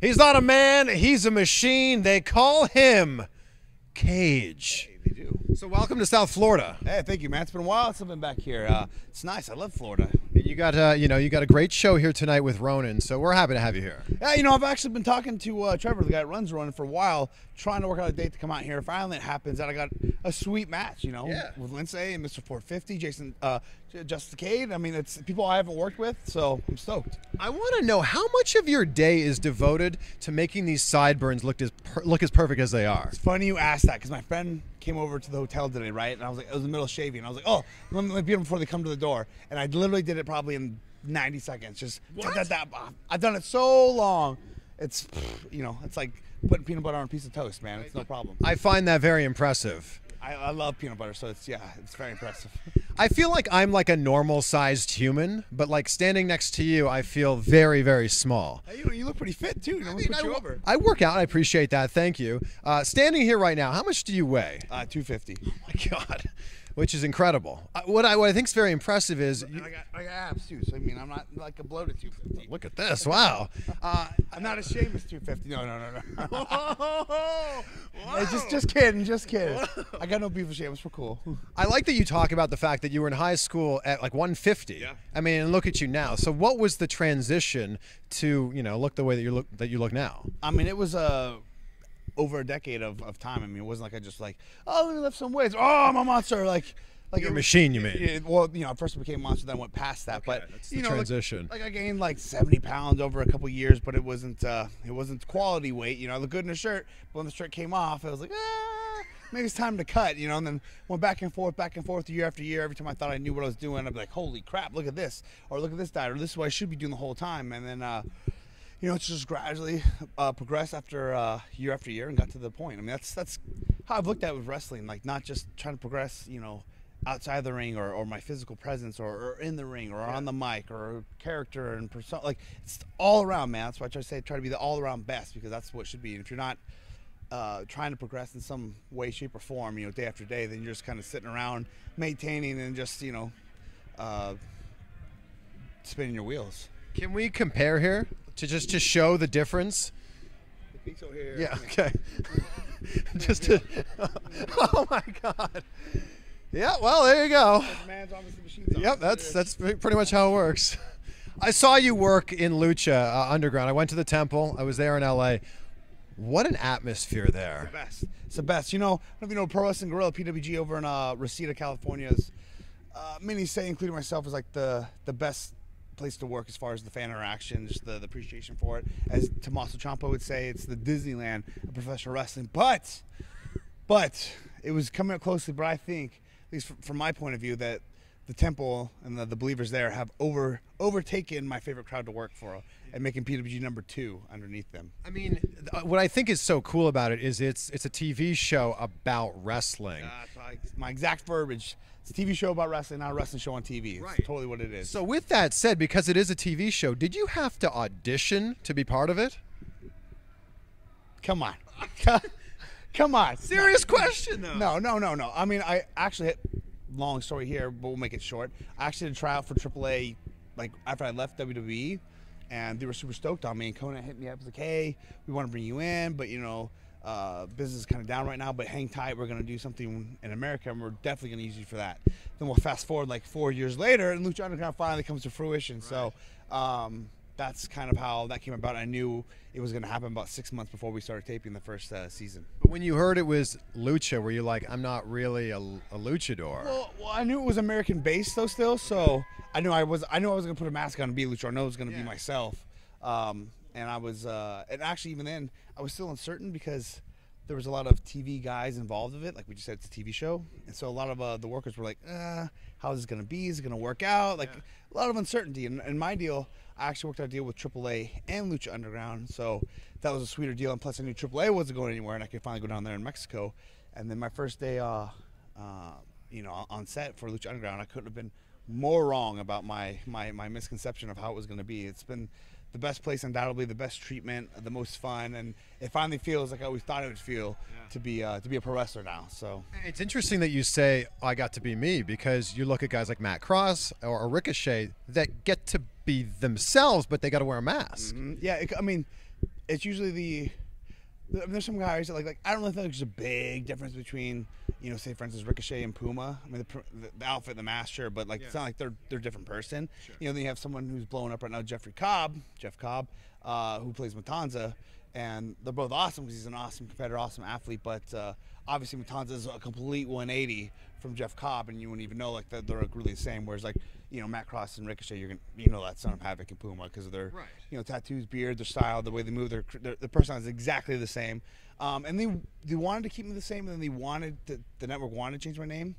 He's not a man, he's a machine. They call him Cage. Hey, they do. So welcome to South Florida. Hey, thank you, man. It's been a while since I've been back here. It's nice. I love Florida. You got, you got a great show here tonight with Ronin, so we're happy to have you here. Yeah, you know, I've actually been talking to Trevor, the guy that runs Ronin, for a while, trying to work out a date to come out here. Finally, it happens, and I got a sweet match, you know, with Lindsey and Mr. 450, Jason Justicade. I mean, it's people I haven't worked with, so I'm stoked. I want to know how much of your day is devoted to making these sideburns look as perfect as they are. It's funny you ask that, because my friend came over to the hotel today, right? And I was like, it was in the middle of shaving. And I was like, oh, let me beat them before they come to the door. And I literally did it probably in 90 seconds. Just I've done it so long. It's, you know, it's like putting peanut butter on a piece of toast, man. It's no problem. I find that very impressive. I love peanut butter, so it's, yeah, it's very impressive. I feel like I'm like a normal-sized human, but like standing next to you, I feel very, very small. Hey, you look pretty fit, too. I work out. I appreciate that. Thank you. Standing here right now, how much do you weigh? 250. Oh, my God. Which is incredible. What I think is very impressive is I got abs too, so I mean I'm not like a bloated 250. Look at this! Wow. I'm not ashamed of 250. No. Whoa. Hey, just kidding. Whoa. I got no beef with Sheamus. We're cool. I like that you talk about the fact that you were in high school at like 150. Yeah. I mean, and look at you now. So what was the transition to look the way that you look now? I mean, it was over a decade of time. I mean, it wasn't like I just like, oh, we left some weights. Oh, I'm a monster. Like you're a machine, you mean? Well, you know, I first became a monster, then I went past that. Okay, but that's the transition. Like I gained like 70 pounds over a couple years, but it wasn't quality weight. You know, I looked good in a shirt, but when the shirt came off, I was like, ah, maybe it's time to cut. You know, and then went back and forth year after year. Every time I thought I knew what I was doing, I'd be like, holy crap, look at this, or look at this diet, or this is what I should be doing the whole time. And then, you know, it's just gradually progressed after year and got to the point. I mean, that's how I've looked at it with wrestling, like not just trying to progress, you know, outside the ring or my physical presence or in the ring or on the mic or character and persona. Like, it's all around, man. That's why I try to be the all-around best, because that's what it should be. And if you're not trying to progress in some way, shape, or form, you know, day after day, then you're just kind of sitting around maintaining and just, you know, spinning your wheels. Can we compare here? To show the difference. The pixel here. Yeah. Okay. Just to. Oh my God. Yeah. Well, there you go. Man's obviously machine's obviously. Yep. That's pretty much how it works. I saw you work in Lucha Underground. I went to the temple. I was there in LA. What an atmosphere there. It's the best. It's the best. You know, I don't know if you know Pro Wrestling Guerrilla PWG over in Reseda, California's. Many say, including myself, is like the best place to work as far as the fan interaction, just the appreciation for it. As Tommaso Ciampa would say, it's the Disneyland of professional wrestling. But it was coming up closely, but I think, at least from my point of view, that the temple and the believers there have overtaken my favorite crowd to work for and making PWG #2 underneath them. I mean, what I think is so cool about it is it's a TV show about wrestling. My exact verbiage. It's a TV show about wrestling, not a wrestling show on TV. It's totally what it is. So with that said, because it is a TV show, did you have to audition to be part of it? Come on. Come on. Serious question, though. No. I mean, I actually, long story here, but we'll make it short. I actually did try out for AAA, like, after I left WWE, and they were super stoked on me, and Conan hit me up, was like, hey, we want to bring you in, but, you know, business is kind of down right now, but hang tight, we're going to do something in America, and we're definitely going to use you for that. Then we'll fast forward like 4 years later, and Lucha Underground finally comes to fruition. Right. So that's kind of how that came about. I knew it was going to happen about 6 months before we started taping the first season. But when you heard it was Lucha, were you like, I'm not really a luchador? Well, I knew it was American-based, though, still, so I knew I was going to put a mask on and be a luchador. I know it was going to be myself. And I was, and actually even then, I was still uncertain because there was a lot of TV guys involved with it. Like we just said, it's a TV show. And so a lot of the workers were like, how is this going to be? Is it going to work out? Like a lot of uncertainty. And my deal, I actually worked out a deal with AAA and Lucha Underground. So that was a sweeter deal. And plus I knew AAA wasn't going anywhere and I could finally go down there in Mexico. And then my first day, you know, on set for Lucha Underground, I couldn't have been more wrong about my misconception of how it was going to be. It's been the best place, undoubtedly, the best treatment, the most fun, and it finally feels like I always thought it would feel to be a pro wrestler now. So it's interesting that you say I got to be me, because you look at guys like Matt Cross or Ricochet that get to be themselves, but they got to wear a mask. Yeah, I mean, it's usually the, I mean, there's some guys that like I don't really think there's a big difference between, you know, say for instance Ricochet and Puma. I mean the outfit, the mask, sure, but like it's not like they're a different person. Sure. You know, then you have someone who's blowing up right now, Jeff Cobb, who plays Matanza, and they're both awesome because he's an awesome competitor, awesome athlete. But obviously Matanza is a complete 180 from Jeff Cobb, and you wouldn't even know like that they're like, really the same. Whereas like, you know, Matt Cross and Ricochet, you know that Son of Havoc and Puma because of their you know, tattoos, beard, their style, the way they move, their personality is exactly the same. And they wanted to keep me the same, and then they wanted the network wanted to change my name.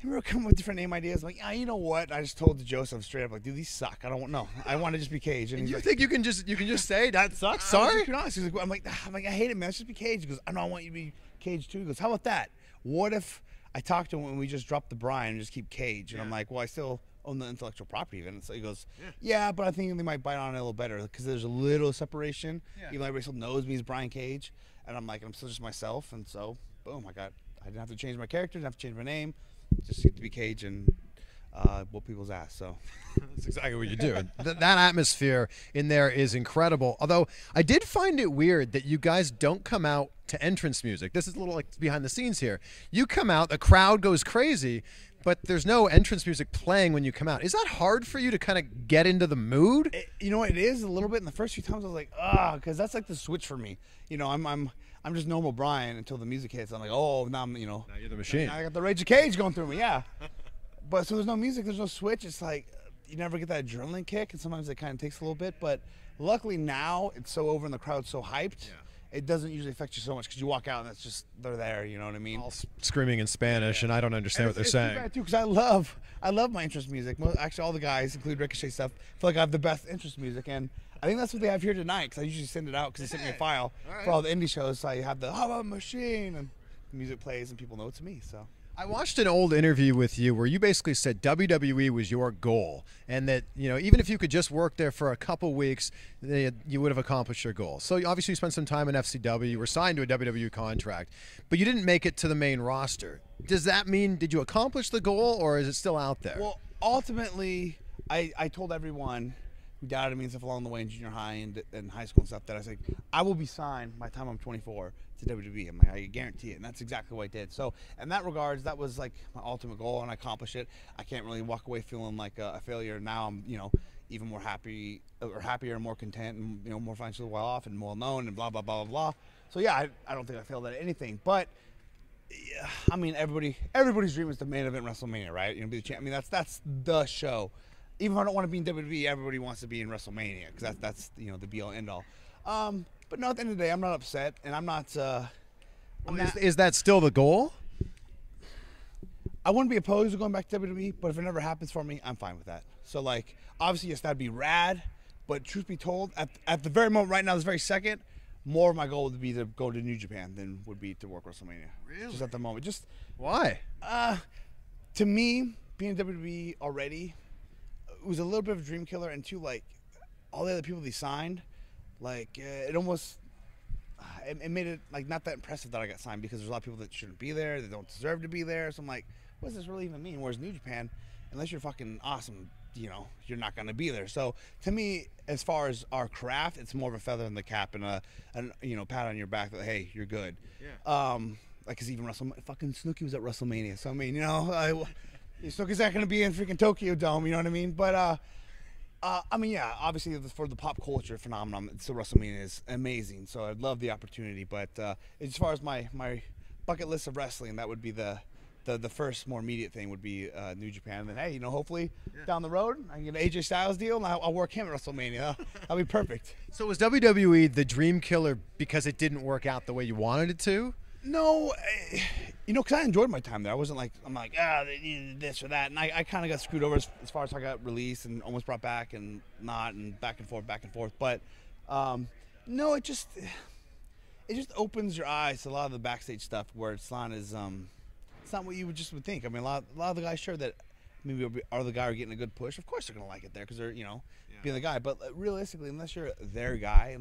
And we were coming with different name ideas. I'm like, yeah, you know what? I just told Joseph straight up, like, dude, these suck. I don't want no. I want to just be Cage. And you like, think you can just say that sucks? Sorry. Honest. He's like, I'm like, I hate it, man. Let's just be Cage. He goes, I don't want you to be Cage too. He goes, how about that? What if I talked to him and we just dropped the Brian and just keep Cage? And I'm like, well, I still own the intellectual property of it. And so he goes, yeah, but I think they might bite on it a little better because there's a little separation. Yeah. Even though everybody still knows me as Brian Cage. And I'm like, I'm still just myself. And so, boom, I didn't have to change my character, didn't have to change my name. Just get to be Cage and whoop people's ass. So that's exactly what you do. That atmosphere in there is incredible. Although I did find it weird that you guys don't come out to entrance music. This is a little like behind the scenes here. You come out, the crowd goes crazy, but there's no entrance music playing when you come out. Is that hard for you to kind of get into the mood? You know, it is a little bit. In the first few times I was like, because that's like the switch for me. You know, I'm just normal Brian until the music hits. I'm like, oh, now I'm, you know. Now you're the machine. Now I got the Rage of Cage going through me, yeah. But so there's no music, there's no switch. It's like you never get that adrenaline kick, and sometimes it kind of takes a little bit. But luckily now it's so over and the crowd's so hyped, it doesn't usually affect you so much because you walk out and that's just, they're there, you know what I mean? All screaming in Spanish, and I don't understand what they're saying. It's too bad, too, because I love my entrance music. Actually, all the guys, including Ricochet stuff, feel like I have the best entrance music, and I think that's what they have here tonight, because I usually send it out because they sent me a file for all the indie shows. So I have the Hava Machine, and the music plays, and people know it's me. So I watched an old interview with you where you basically said WWE was your goal, and that, you know, even if you could just work there for a couple weeks, you would have accomplished your goal. So obviously you spent some time in FCW, you were signed to a WWE contract, but you didn't make it to the main roster. Does that mean, did you accomplish the goal, or is it still out there? Well, ultimately, I told everyone doubted me and stuff along the way in junior high and high school and stuff that I was like, I will be signed by the time I'm 24 to WWE. I'm like, I guarantee it. And that's exactly what I did. So in that regards, that was like my ultimate goal, and I accomplished it. I can't really walk away feeling like a failure. Now I'm, you know, even more happy or happier and more content and, you know, more financially well off and well known and blah, blah, blah, blah, blah. So yeah, I don't think I failed at anything, but yeah, I mean, everybody's dream is the main event WrestleMania, right? You know, be the champ. I mean, that's the show. Even if I don't want to be in WWE, everybody wants to be in WrestleMania because that's you know, the be all end all. But no, at the end of the day, I'm not upset, and I'm not. Is that still the goal? I wouldn't be opposed to going back to WWE, but if it never happens for me, I'm fine with that. So like, obviously, yes, that'd be rad. But truth be told, at the very moment right now, this very second, more of my goal would be to go to New Japan than would be to work WrestleMania. Really? Just at the moment, just why? To me, being in WWE already, it was a little bit of a dream killer, and two, like, all the other people they signed, like, it almost, it made it, like, not that impressive that I got signed because there's a lot of people that shouldn't be there, that don't deserve to be there, so I'm like, what does this really even mean? Whereas New Japan, unless you're fucking awesome, you know, you're not going to be there. So, to me, as far as our craft, it's more of a feather in the cap and you know, pat on your back, like, hey, you're good. Yeah. Like, because even fucking Snooki was at WrestleMania, so, I mean, you know, so is that going to be in freaking Tokyo Dome? You know what I mean? But, I mean, yeah, obviously for the pop culture phenomenon, so WrestleMania is amazing. So I'd love the opportunity. But as far as my bucket list of wrestling, that would be the first more immediate thing would be New Japan. And then, hey, you know, hopefully down the road, I can get an AJ Styles deal, and I'll work him at WrestleMania. That'll be perfect. So was WWE the dream killer because it didn't work out the way you wanted it to? No, you know, because I enjoyed my time there. I wasn't like, I'm like, they needed this or that. And I kind of got screwed over as far as I got released and almost brought back and not, and back and forth. But, no, it just opens your eyes to a lot of the backstage stuff where it's not as, it's not what you would think. I mean, a lot of the guys, sure, that maybe are the guy who are getting a good push. Of course they're going to like it there because they're, you know, being the guy. But realistically, unless you're their guy,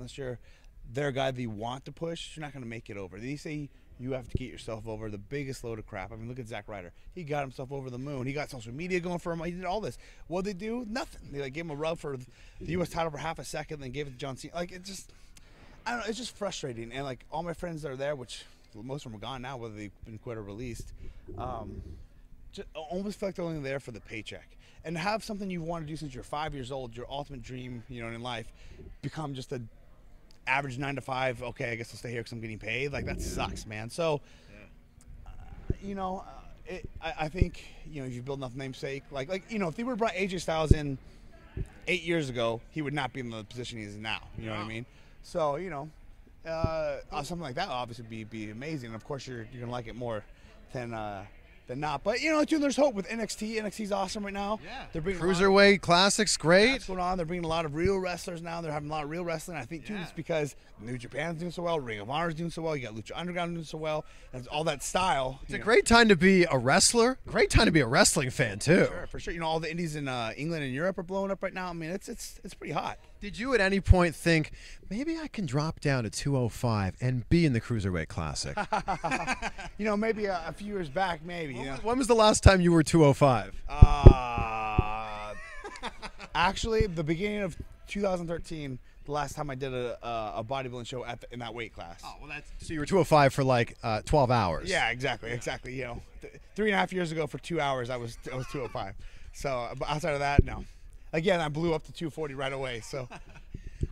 they want to push, you're not going to make it over. They say you have to get yourself over the biggest load of crap. I mean, look at Zack Ryder. He got himself over the moon. He got social media going for him. He did all this. What'd they do? Nothing. They like gave him a rub for the U.S. title for half a second, then gave it to John Cena. Like, it just, I don't know. It's just frustrating. And like all my friends that are there, which most of them are gone now, whether they've been quit or released, just almost feel like they're only there for the paycheck. And to have something you want to do since you're 5 years old, your ultimate dream, you know, in life, become just a average 9 to 5. Okay, I guess I'll stay here because I'm getting paid. Like that sucks, man. So, you know, I think, you know, if you build enough namesake, like you know, if they were brought AJ Styles in 8 years ago, he would not be in the position he is now. You know what I mean? So, you know, something like that would obviously be amazing. And of course, you're gonna like it more than not. But you know, too, there's hope with NXT. NXT's awesome right now. Yeah. They're bringing Cruiserweight Classic's great. That's going on. They're bringing a lot of real wrestlers now. They're having a lot of real wrestling. I think too, it's because New Japan's doing so well, Ring of Honor's doing so well, you got Lucha Underground doing so well, and all that style. It's a great time to be a wrestler. Great time to be a wrestling fan too. For sure. You know, all the indies in England and Europe are blowing up right now. I mean, it's pretty hot. Did you at any point think maybe I can drop down to 205 and be in the Cruiserweight Classic? You know, maybe a few years back, maybe. You know? When was the last time you were 205? Actually, the beginning of 2013, the last time I did a bodybuilding show at in that weight class. Oh, well, that's so you were 205 for like 12 hours. Yeah, exactly. You know, 3.5 years ago for 2 hours, I was 205. So outside of that, no. Again, I blew up to 240 right away. So,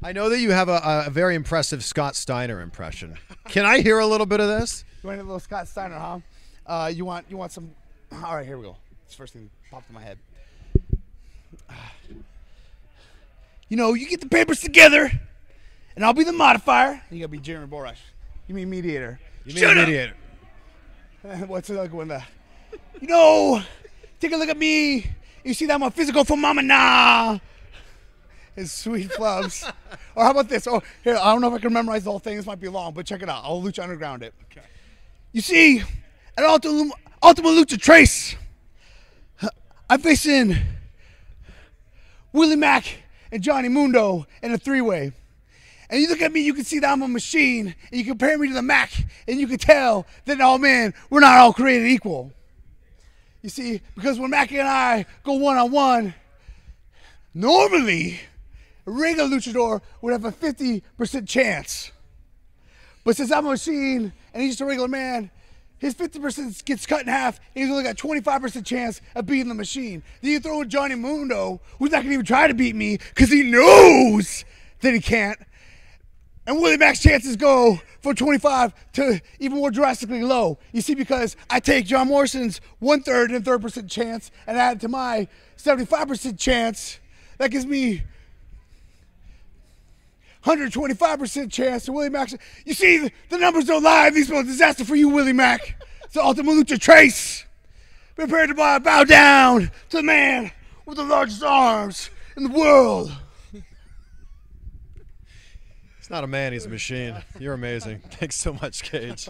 I know that you have a very impressive Scott Steiner impression. Can I hear a little bit of this? You want a little Scott Steiner, huh? You want some? All right, here we go. It's the first thing that popped in my head. You know, you get the papers together, and I'll be the modifier. You gotta be Jeremy Borash. You mean mediator? You mean mediator? What's the other one? You know, take a look at me. You see that my physical phenomena is sweet flubs. Or how about this? Oh, here, I don't know if I can memorize the whole thing. This might be long, but check it out. I'll Lucha Underground it. Okay. You see, at Ultima Lucha Tres, I'm facing Willie Mack and Johnny Mundo in a three-way. And you look at me, you can see that I'm a machine, and you compare me to the Mac, and you can tell that, oh man, we're not all created equal. You see, because when Mackie and I go one-on-one, normally a regular luchador would have a 50% chance. But since I'm a machine and he's just a regular man, his 50% gets cut in half, and he's only got 25% chance of beating the machine. Then you throw in Johnny Mundo, who's not gonna even try to beat me because he knows that he can't. And Willie Mack's chances go from 25 to even more drastically low. You see, because I take John Morrison's 1/3 and 1/3% chance and add it to my 75% chance. That gives me 125% chance to Willie Mack. You see, the numbers don't lie. These are a disaster for you, Willie Mack. So Ultima Lucha Trace. Prepare to bow down to the man with the largest arms in the world. Not a man, he's a machine. You're amazing. Thanks so much, Cage.